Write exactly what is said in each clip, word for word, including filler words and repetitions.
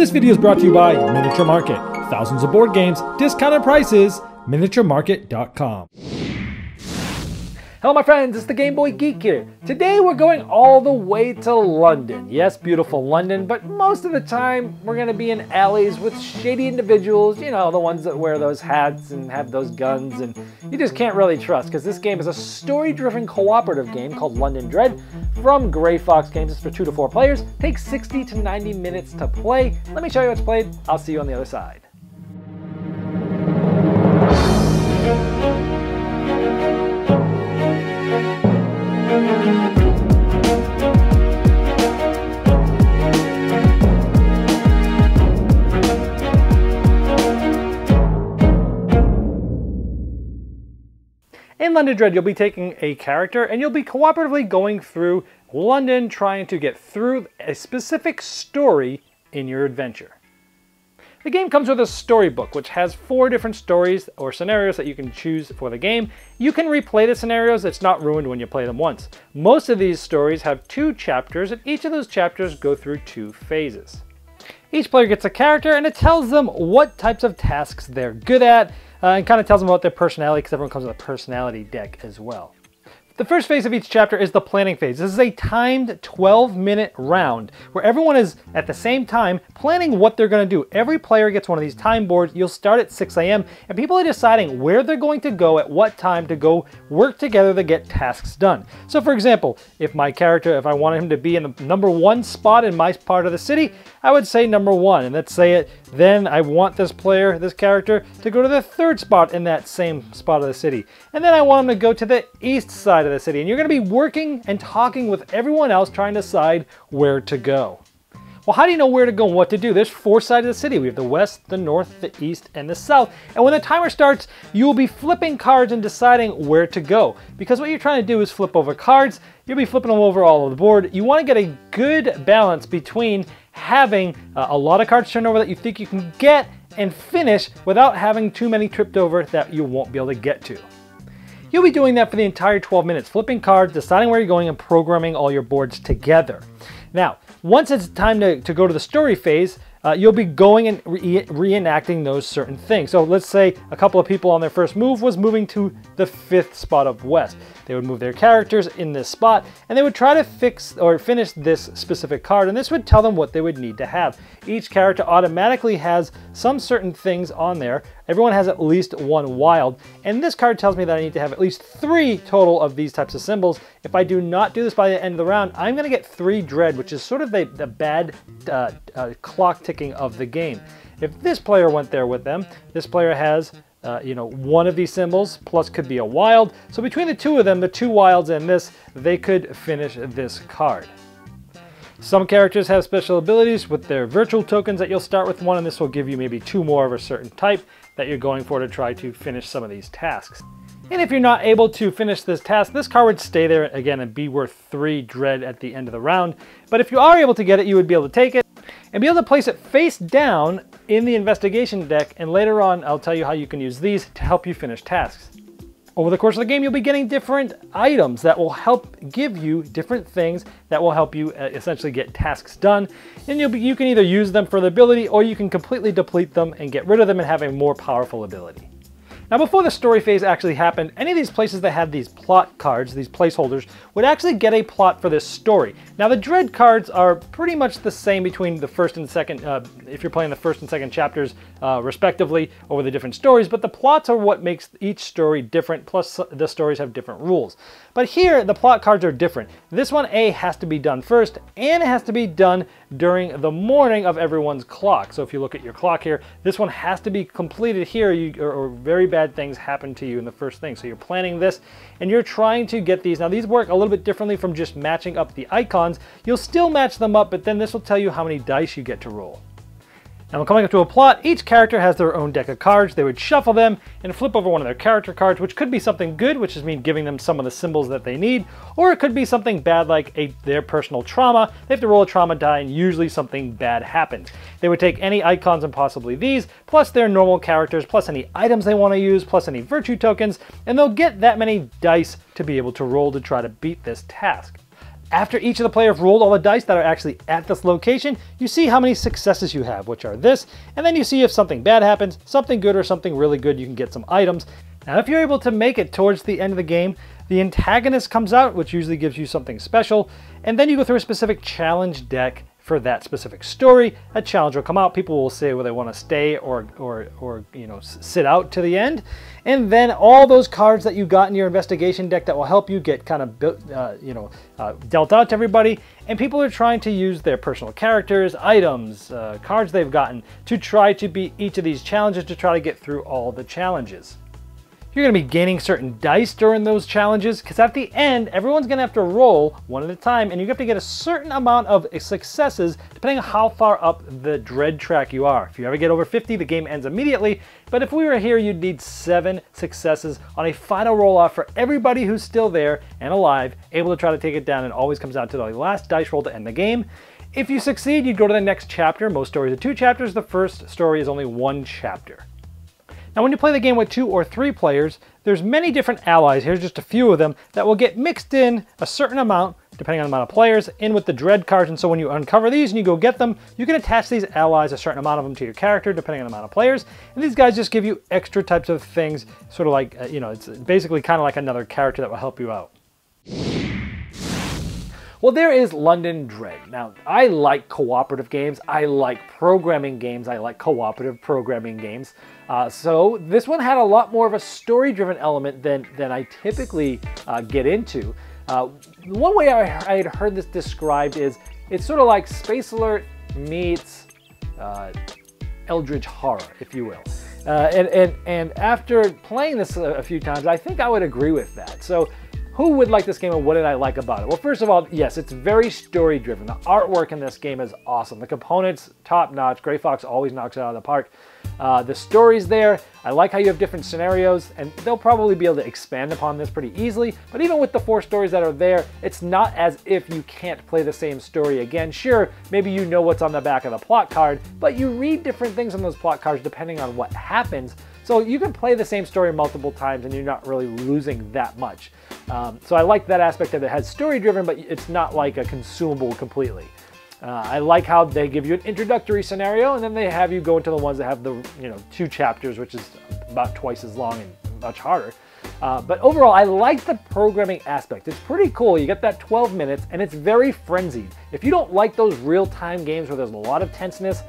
This video is brought to you by Miniature Market. Thousands of board games, discounted prices, miniature market dot com. Hello my friends, it's the Game Boy Geek here. Today we're going all the way to London. Yes, beautiful London, but most of the time we're gonna be in alleys with shady individuals, you know, the ones that wear those hats and have those guns and you just can't really trust, because this game is a story-driven cooperative game called London Dread from Grey Fox Games. It's for two to four players, takes sixty to ninety minutes to play. Let me show you what's played, I'll see you on the other side. In London Dread, you'll be taking a character and you'll be cooperatively going through London trying to get through a specific story in your adventure. The game comes with a storybook which has four different stories or scenarios that you can choose for the game. You can replay the scenarios, it's not ruined when you play them once. Most of these stories have two chapters and each of those chapters go through two phases. Each player gets a character and it tells them what types of tasks they're good at, Uh, and kind of tells them about their personality because everyone comes with a personality deck as well. The first phase of each chapter is the planning phase. This is a timed twelve minute round where everyone is at the same time planning what they're going to do. Every player gets one of these time boards. You'll start at six A M and people are deciding where they're going to go at what time to go work together to get tasks done. So for example, if my character, if I wanted him to be in the number one spot in my part of the city, I would say number one and let's say it. Then I want this player, this character, to go to the third spot in that same spot of the city. And then I want him to go to the east side of the city, and you're going to be working and talking with everyone else trying to decide where to go. Well, how do you know where to go and what to do? There's four sides of the city. We have the west, the north, the east, and the south. And when the timer starts, you will be flipping cards and deciding where to go. Because what you're trying to do is flip over cards. You'll be flipping them over all over the board. You want to get a good balance between having uh, a lot of cards turned over that you think you can get and finish without having too many tripped over that you won't be able to get to. You'll be doing that for the entire twelve minutes, flipping cards, deciding where you're going, and programming all your boards together. Now, once it's time to, to go to the story phase, uh, you'll be going and re reenacting those certain things. So let's say a couple of people on their first move was moving to the fifth spot of west. They would move their characters in this spot, and they would try to fix or finish this specific card, and this would tell them what they would need to have. Each character automatically has some certain things on there. Everyone has at least one wild, and this card tells me that I need to have at least three total of these types of symbols. If I do not do this by the end of the round, I'm going to get three dread, which is sort of the, the bad uh, uh, clock ticking of the game. If this player went there with them, this player has uh, you know, one of these symbols, plus could be a wild. So between the two of them, the two wilds and this, they could finish this card. Some characters have special abilities with their virtual tokens that you'll start with one, and this will give you maybe two more of a certain type that you're going for to try to finish some of these tasks. And if you're not able to finish this task, this card would stay there again and be worth three dread at the end of the round. But if you are able to get it, you would be able to take it and be able to place it face down in the investigation deck, and later on I'll tell you how you can use these to help you finish tasks. Over the course of the game, you'll be getting different items that will help give you different things that will help you uh, essentially get tasks done. And you'll be, you can either use them for the ability, or you can completely deplete them and get rid of them and have a more powerful ability. Now, before the story phase actually happened, any of these places that had these plot cards, these placeholders, would actually get a plot for this story. Now, the dread cards are pretty much the same between the first and second, uh, if you're playing the first and second chapters uh, respectively over the different stories, but the plots are what makes each story different, plus the stories have different rules. But here, the plot cards are different. This one, A, has to be done first, and it has to be done during the morning of everyone's clock. So if you look at your clock here, this one has to be completed here, you, or, or very bad things happen to you in the first thing. So you're planning this and you're trying to get these. Now these work a little bit differently from just matching up the icons. You'll still match them up, but then this will tell you how many dice you get to roll. Now when coming up to a plot, each character has their own deck of cards. They would shuffle them and flip over one of their character cards, which could be something good, which is mean giving them some of the symbols that they need, or it could be something bad like a, their personal trauma. They have to roll a trauma die and usually something bad happens. They would take any icons and possibly these, plus their normal characters, plus any items they want to use, plus any virtue tokens, and they'll get that many dice to be able to roll to try to beat this task. After each of the players have rolled all the dice that are actually at this location, you see how many successes you have, which are this, and then you see if something bad happens, something good, or something really good, you can get some items. Now, if you're able to make it towards the end of the game, the antagonist comes out, which usually gives you something special, and then you go through a specific challenge deck for that specific story. A challenge will come out, people will say whether they want to stay or, or, or you know, sit out to the end. And then all those cards that you got in your investigation deck that will help you get kind of, uh, you know, uh, dealt out to everybody. And people are trying to use their personal characters, items, uh, cards they've gotten to try to beat each of these challenges to try to get through all the challenges. You're going to be gaining certain dice during those challenges, because at the end, everyone's going to have to roll one at a time, and you have to get a certain amount of successes depending on how far up the dread track you are. If you ever get over fifty, the game ends immediately, but if we were here, you'd need seven successes on a final roll-off for everybody who's still there and alive, able to try to take it down, and always comes down to the last dice roll to end the game. If you succeed, you'd go to the next chapter. Most stories are two chapters. The first story is only one chapter. Now, when you play the game with two or three players, there's many different allies, here's just a few of them, that will get mixed in a certain amount, depending on the amount of players, in with the dread cards. And so when you uncover these and you go get them, you can attach these allies, a certain amount of them, to your character, depending on the amount of players. And these guys just give you extra types of things, sort of like, uh, you know, it's basically kind of like another character that will help you out. Well, there is London Dread. Now, I like cooperative games, I like programming games, I like cooperative programming games. Uh, so this one had a lot more of a story-driven element than, than I typically uh, get into. Uh, one way I, I had heard this described is, it's sort of like Space Alert meets uh, Eldritch Horror, if you will. Uh, and, and, and after playing this a few times, I think I would agree with that. So, who would like this game and what did I like about it? Well, first of all, yes, it's very story driven. The artwork in this game is awesome. The components, top notch. Grey Fox always knocks it out of the park. Uh, the story's there. I like how you have different scenarios, and they'll probably be able to expand upon this pretty easily. But even with the four stories that are there, it's not as if you can't play the same story again. Sure, maybe you know what's on the back of the plot card, but you read different things on those plot cards depending on what happens. So you can play the same story multiple times and you're not really losing that much. Um, so I like that aspect of it. It has story-driven, but it's not like a consumable completely. Uh, I like how they give you an introductory scenario and then they have you go into the ones that have the, you know, two chapters, which is about twice as long and much harder. Uh, but overall, I like the programming aspect. It's pretty cool. You get that twelve minutes and it's very frenzied. If you don't like those real-time games where there's a lot of tenseness,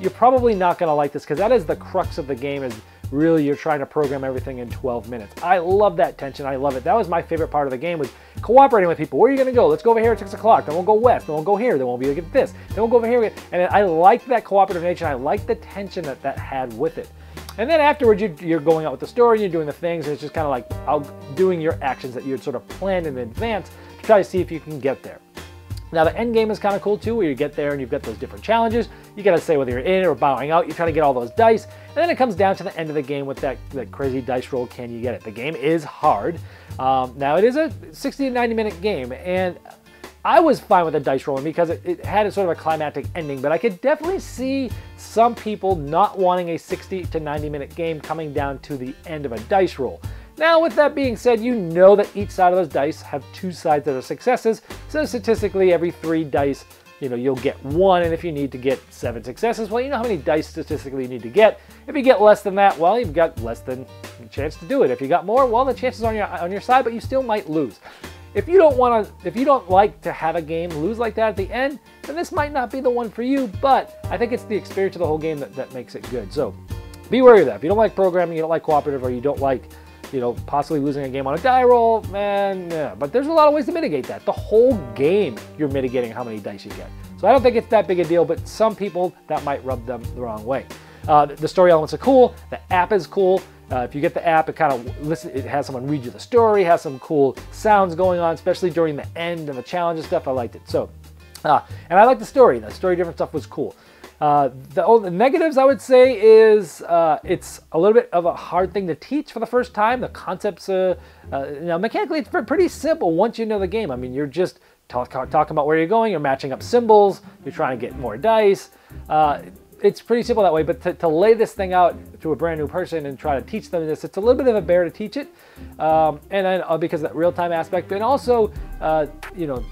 you're probably not going to like this, because that is the crux of the game, is really you're trying to program everything in twelve minutes. I love that tension. I love it. That was my favorite part of the game, was cooperating with people. Where are you going to go? Let's go over here at six o'clock. Then we'll go west. Then we'll go here. Then we'll be able to get this. Then we'll go over here. And I like that cooperative nature. I like the tension that that had with it. And then afterwards, you're going out with the story. You're doing the things. And it's just kind of like out doing your actions that you had sort of planned in advance to try to see if you can get there. Now, the end game is kind of cool too, where you get there and you've got those different challenges. You got to say whether you're in or bowing out. You try to get all those dice. And then it comes down to the end of the game with that, that crazy dice roll. Can you get it? The game is hard. Um, now, it is a sixty to ninety minute game. And I was fine with the dice rolling because it, it had a sort of a climactic ending. But I could definitely see some people not wanting a sixty to ninety minute game coming down to the end of a dice roll. Now, with that being said, you know that each side of those dice have two sides that are successes. So statistically, every three dice, you know, you'll get one. And if you need to get seven successes, well, you know how many dice statistically you need to get. If you get less than that, well, you've got less than a chance to do it. If you got more, well, the chances are on your on your side, but you still might lose. If you don't want to, if you don't like to have a game lose like that at the end, then this might not be the one for you. But I think it's the experience of the whole game that that makes it good. So be wary of that. If you don't like programming, you don't like cooperative, or you don't like, you know, possibly losing a game on a die roll, man, yeah. But there's a lot of ways to mitigate that. The whole game, you're mitigating how many dice you get. So I don't think it's that big a deal, but some people, that might rub them the wrong way. Uh, the story elements are cool. The app is cool. Uh, if you get the app, it kind of listen. It has someone read you the story, has some cool sounds going on, especially during the end and the challenge and stuff. I liked it. So, uh, and I liked the story. The story-driven stuff was cool. Uh, the, oh, the negatives I would say is uh, it's a little bit of a hard thing to teach for the first time. The concepts, uh, uh, now mechanically it's pretty simple once you know the game. I mean, you're just talk, talk, talking about where you're going, you're matching up symbols, you're trying to get more dice. Uh, it's pretty simple that way, but to, to lay this thing out to a brand new person and try to teach them this, it's a little bit of a bear to teach it. Um, and then uh, because of that real-time aspect, and also, uh, you know,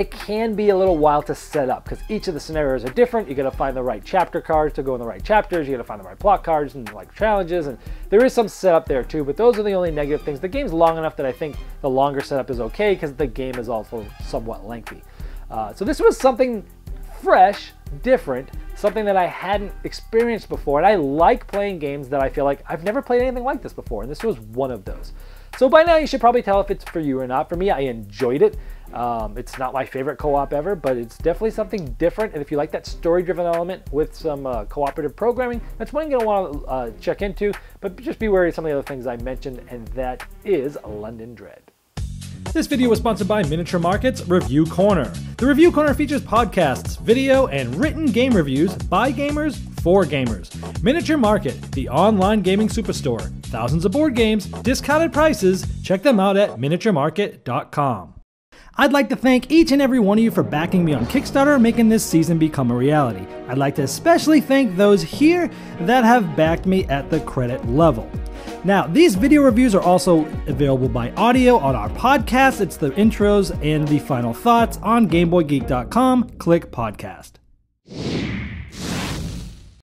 It can be a little while to set up because each of the scenarios are different. You gotta find the right chapter cards to go in the right chapters. You gotta find the right plot cards and like challenges, and there is some setup there too, but those are the only negative things. The game's long enough that I think the longer setup is okay because the game is also somewhat lengthy. Uh, so this was something fresh, different, something that I hadn't experienced before, and I like playing games that I feel like I've never played anything like this before, and this was one of those. So by now you should probably tell if it's for you or not. For me, I enjoyed it. Um, it's not my favorite co-op ever, but it's definitely something different. And if you like that story-driven element with some uh, cooperative programming, that's one you're gonna wanna uh, check into, but just be wary of some of the other things I mentioned, and that is London Dread. This video was sponsored by Miniature Market's Review Corner. The Review Corner features podcasts, video, and written game reviews by gamers for gamers. Miniature Market, the online gaming superstore. Thousands of board games, discounted prices. Check them out at miniature market dot com. I'd like to thank each and every one of you for backing me on Kickstarter, making this season become a reality. I'd like to especially thank those here that have backed me at the credit level. Now, these video reviews are also available by audio on our podcast. It's the intros and the final thoughts on game boy geek dot com. Click podcast.